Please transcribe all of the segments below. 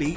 beat. You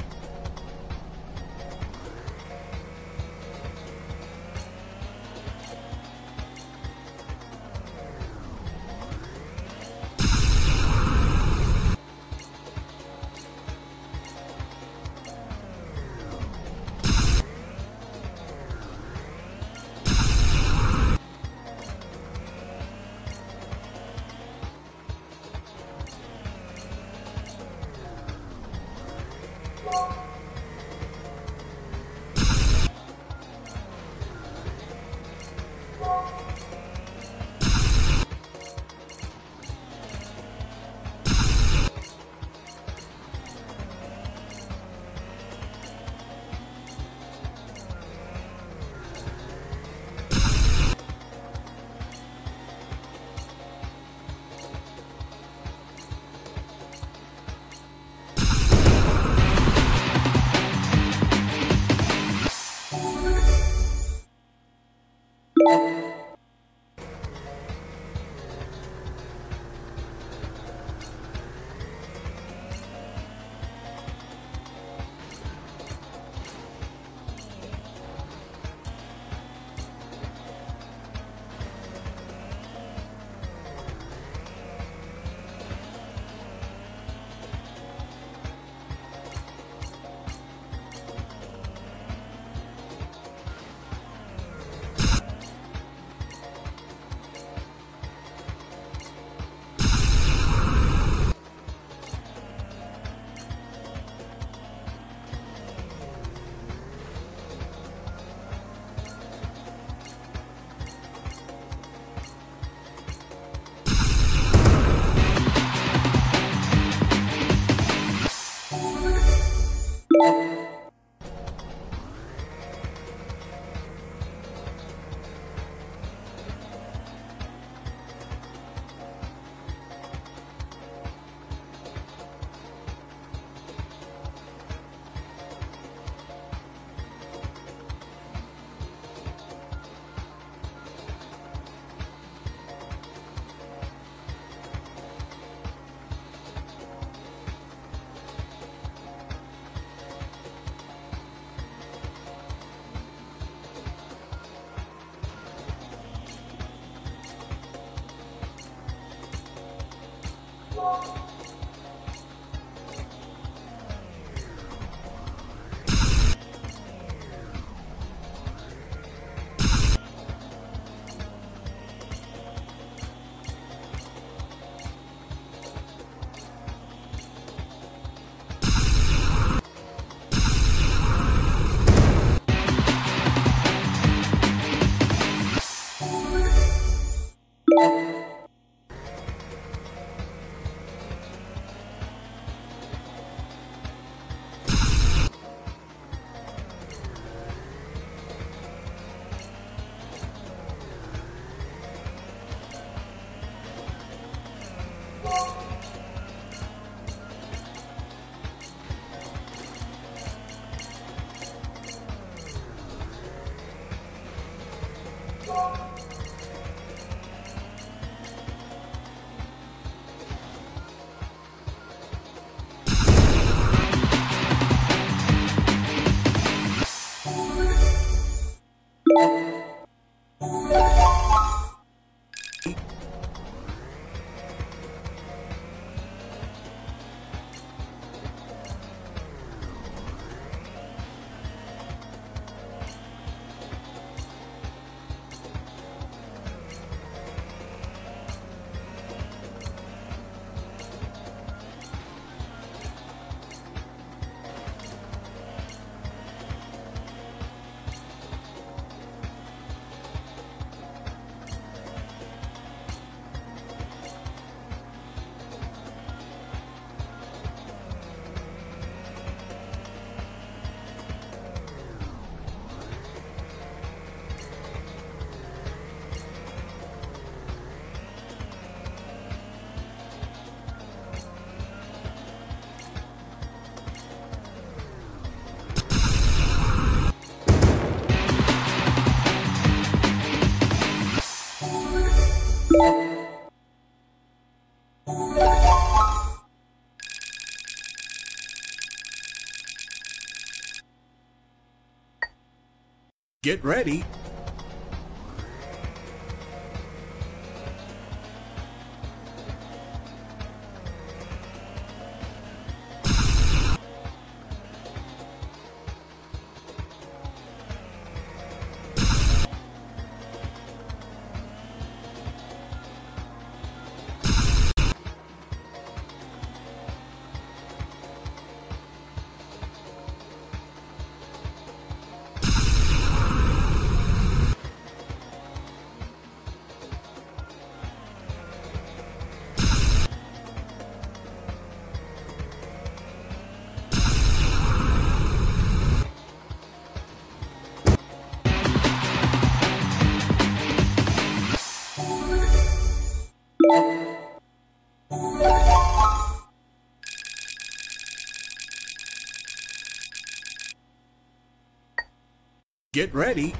Get ready. Get ready.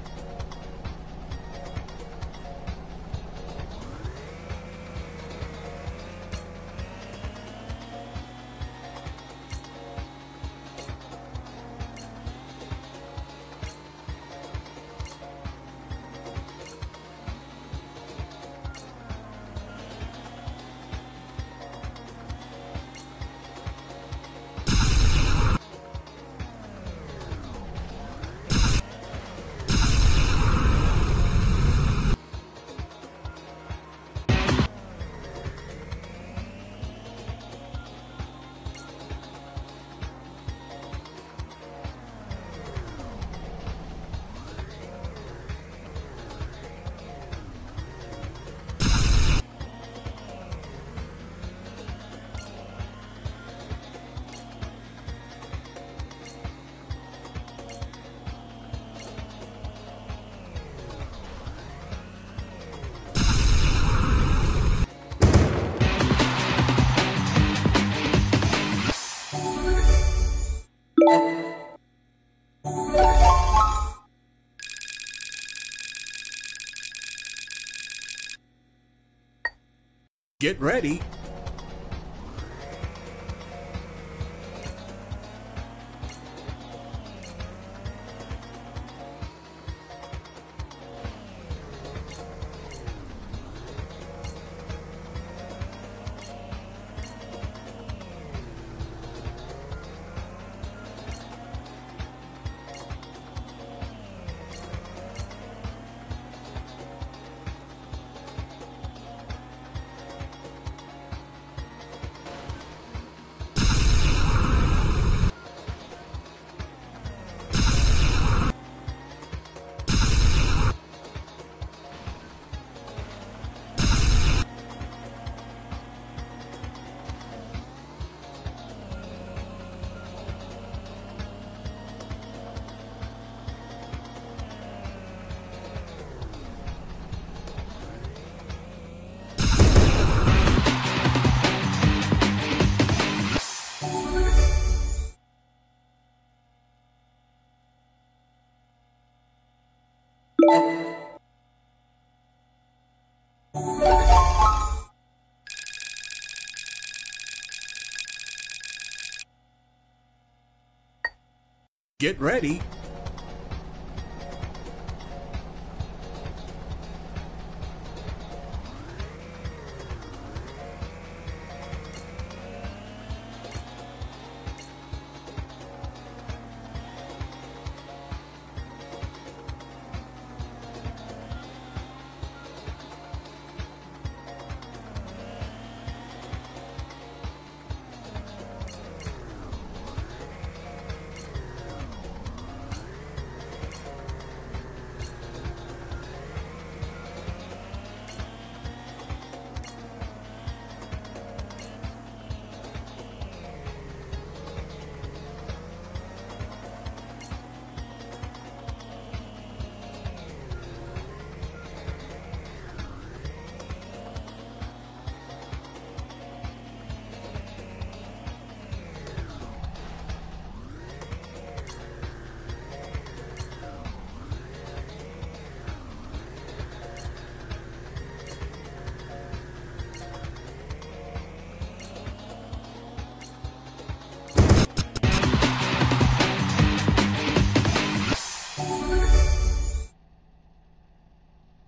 Get ready. Get ready.